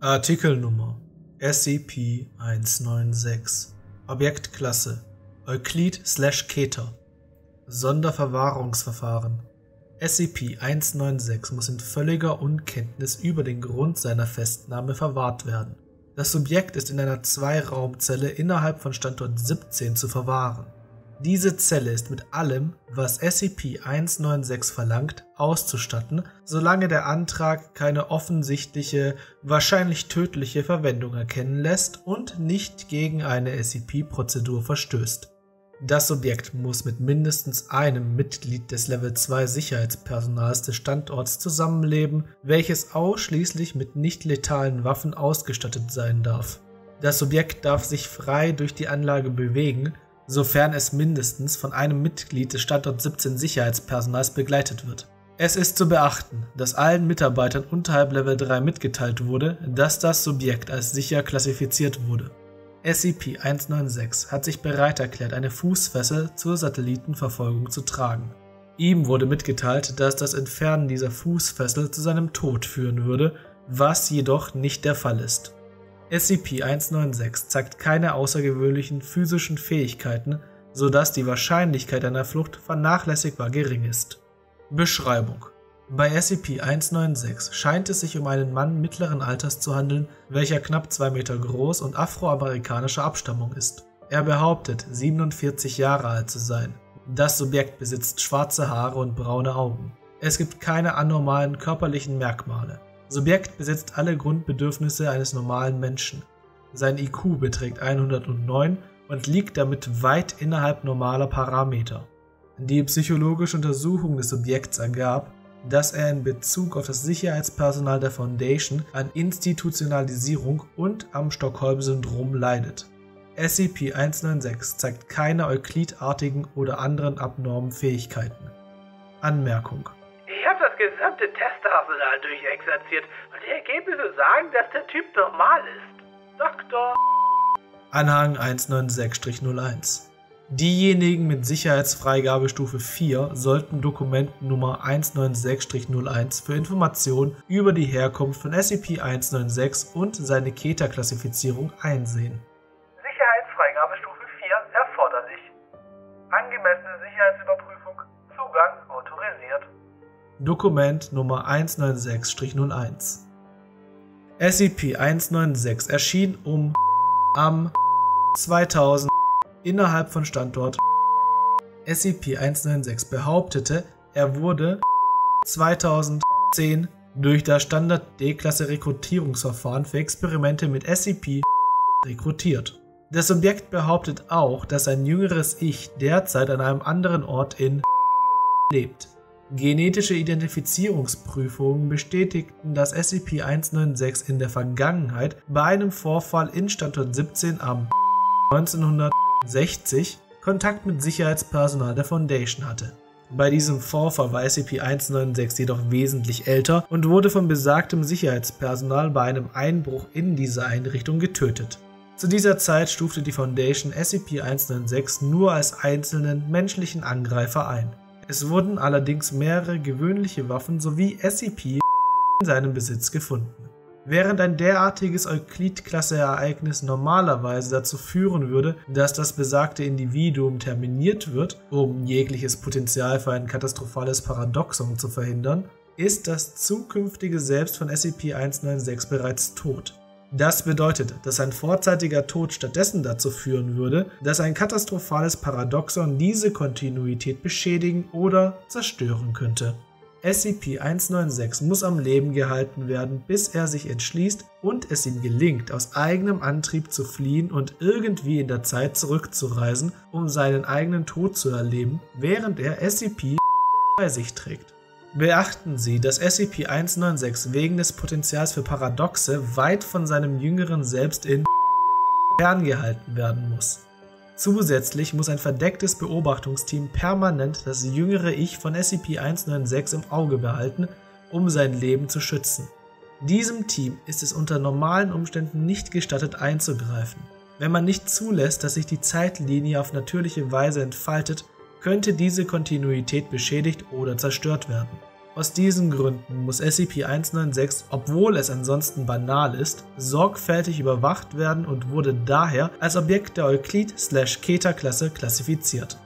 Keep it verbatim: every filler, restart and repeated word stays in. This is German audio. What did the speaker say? Artikelnummer S C P hundertsechsundneunzig, Objektklasse Euclid/Keter, Sonderverwahrungsverfahren. S C P hundertsechsundneunzig muss in völliger Unkenntnis über den Grund seiner Festnahme verwahrt werden. Das Subjekt ist in einer Zweiraumzelle innerhalb von Standort siebzehn zu verwahren. Diese Zelle ist mit allem, was S C P hundertsechsundneunzig verlangt, auszustatten, solange der Antrag keine offensichtliche, wahrscheinlich tödliche Verwendung erkennen lässt und nicht gegen eine S C P-Prozedur verstößt. Das Subjekt muss mit mindestens einem Mitglied des Level zwei Sicherheitspersonals des Standorts zusammenleben, welches ausschließlich mit nicht-letalen Waffen ausgestattet sein darf. Das Subjekt darf sich frei durch die Anlage bewegen, sofern es mindestens von einem Mitglied des Standort siebzehn Sicherheitspersonals begleitet wird. Es ist zu beachten, dass allen Mitarbeitern unterhalb Level drei mitgeteilt wurde, dass das Subjekt als sicher klassifiziert wurde. S C P hundertsechsundneunzig hat sich bereit erklärt, eine Fußfessel zur Satellitenverfolgung zu tragen. Ihm wurde mitgeteilt, dass das Entfernen dieser Fußfessel zu seinem Tod führen würde, was jedoch nicht der Fall ist. S C P hundertsechsundneunzig zeigt keine außergewöhnlichen physischen Fähigkeiten, sodass die Wahrscheinlichkeit einer Flucht vernachlässigbar gering ist. Beschreibung: Bei S C P hundertsechsundneunzig scheint es sich um einen Mann mittleren Alters zu handeln, welcher knapp zwei Meter groß und afroamerikanischer Abstammung ist. Er behauptet, siebenundvierzig Jahre alt zu sein. Das Subjekt besitzt schwarze Haare und braune Augen. Es gibt keine anormalen körperlichen Merkmale. Subjekt besitzt alle Grundbedürfnisse eines normalen Menschen. Sein I Q beträgt hundertneun und liegt damit weit innerhalb normaler Parameter. Die psychologische Untersuchung des Subjekts ergab, dass er in Bezug auf das Sicherheitspersonal der Foundation an Institutionalisierung und am Stockholm-Syndrom leidet. S C P hundertsechsundneunzig zeigt keine Euclid-artigen oder anderen abnormen Fähigkeiten. Anmerkung: Ich habe das gesamte Testarsenal durchexerziert und die Ergebnisse sagen, dass der Typ normal ist. Doktor Anhang hundertsechsundneunzig null eins. Diejenigen mit Sicherheitsfreigabestufe vier sollten Dokument Nummer hundertsechsundneunzig null eins für Informationen über die Herkunft von S C P hundertsechsundneunzig und seine Keter-Klassifizierung einsehen. Sicherheitsfreigabestufe vier erforderlich. Angemessene Sicherheitsüberprüfung. Zugang autorisiert. Dokument Nummer hundertsechsundneunzig null eins. S C P hundertsechsundneunzig erschien um am zweitausend innerhalb von Standort. S C P hundertsechsundneunzig behauptete, er wurde zweitausendzehn durch das Standard-D-Klasse-Rekrutierungsverfahren für Experimente mit S C P rekrutiert. Das Subjekt behauptet auch, dass sein jüngeres Ich derzeit an einem anderen Ort in lebt. Genetische Identifizierungsprüfungen bestätigten, dass S C P hundertsechsundneunzig in der Vergangenheit bei einem Vorfall in Standort siebzehn am neunzehnhundertsechzig Kontakt mit Sicherheitspersonal der Foundation hatte. Bei diesem Vorfall war S C P hundertsechsundneunzig jedoch wesentlich älter und wurde von besagtem Sicherheitspersonal bei einem Einbruch in diese Einrichtung getötet. Zu dieser Zeit stufte die Foundation S C P hundertsechsundneunzig nur als einzelnen menschlichen Angreifer ein. Es wurden allerdings mehrere gewöhnliche Waffen sowie S C P in seinem Besitz gefunden. Während ein derartiges Euclid-Klasse-Ereignis normalerweise dazu führen würde, dass das besagte Individuum terminiert wird, um jegliches Potenzial für ein katastrophales Paradoxon zu verhindern, ist das zukünftige Selbst von S C P hundertsechsundneunzig bereits tot. Das bedeutet, dass ein vorzeitiger Tod stattdessen dazu führen würde, dass ein katastrophales Paradoxon diese Kontinuität beschädigen oder zerstören könnte. S C P hundertsechsundneunzig muss am Leben gehalten werden, bis er sich entschließt und es ihm gelingt, aus eigenem Antrieb zu fliehen und irgendwie in der Zeit zurückzureisen, um seinen eigenen Tod zu erleben, während er S C P bei sich trägt. Beachten Sie, dass S C P hundertsechsundneunzig wegen des Potenzials für Paradoxe weit von seinem jüngeren Selbst in ferngehalten werden muss. Zusätzlich muss ein verdecktes Beobachtungsteam permanent das jüngere Ich von S C P hundertsechsundneunzig im Auge behalten, um sein Leben zu schützen. Diesem Team ist es unter normalen Umständen nicht gestattet einzugreifen. Wenn man nicht zulässt, dass sich die Zeitlinie auf natürliche Weise entfaltet, könnte diese Kontinuität beschädigt oder zerstört werden. Aus diesen Gründen muss S C P eins neun sechs, obwohl es ansonsten banal ist, sorgfältig überwacht werden und wurde daher als Objekt der Euklid-Keter-Klasse klassifiziert.